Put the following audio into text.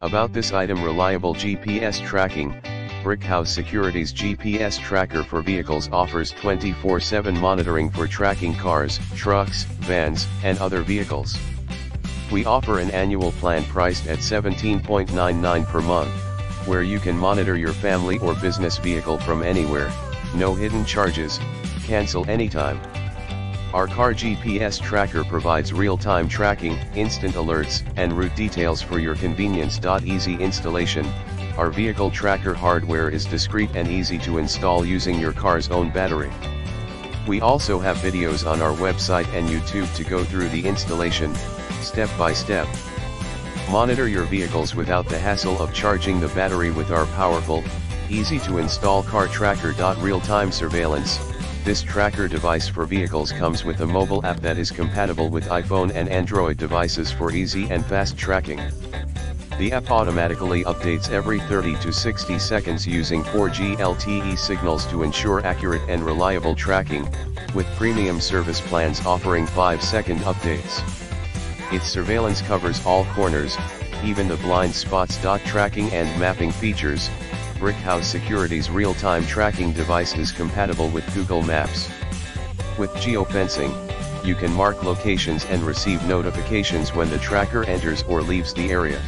About this item: reliable GPS tracking. Brickhouse Security's GPS tracker for vehicles offers 24/7 monitoring for tracking cars, trucks, vans, and other vehicles. We offer an annual plan priced at $17.99 per month, where you can monitor your family or business vehicle from anywhere, no hidden charges, cancel anytime. Our car GPS tracker provides real-time tracking, instant alerts, and route details for your convenience. Easy installation. Our vehicle tracker hardware is discreet and easy to install using your car's own battery. We also have videos on our website and YouTube to go through the installation, step by step. Monitor your vehicles without the hassle of charging the battery with our powerful, easy to install car tracker. Real-time surveillance. This tracker device for vehicles comes with a mobile app that is compatible with iPhone and Android devices for easy and fast tracking. The app automatically updates every 30 to 60 seconds using 4G LTE signals to ensure accurate and reliable tracking, with premium service plans offering 5-second updates. Its surveillance covers all corners, even the blind spots. Tracking and mapping features. Brickhouse Security's real-time tracking device is compatible with Google Maps. With geofencing, you can mark locations and receive notifications when the tracker enters or leaves the area.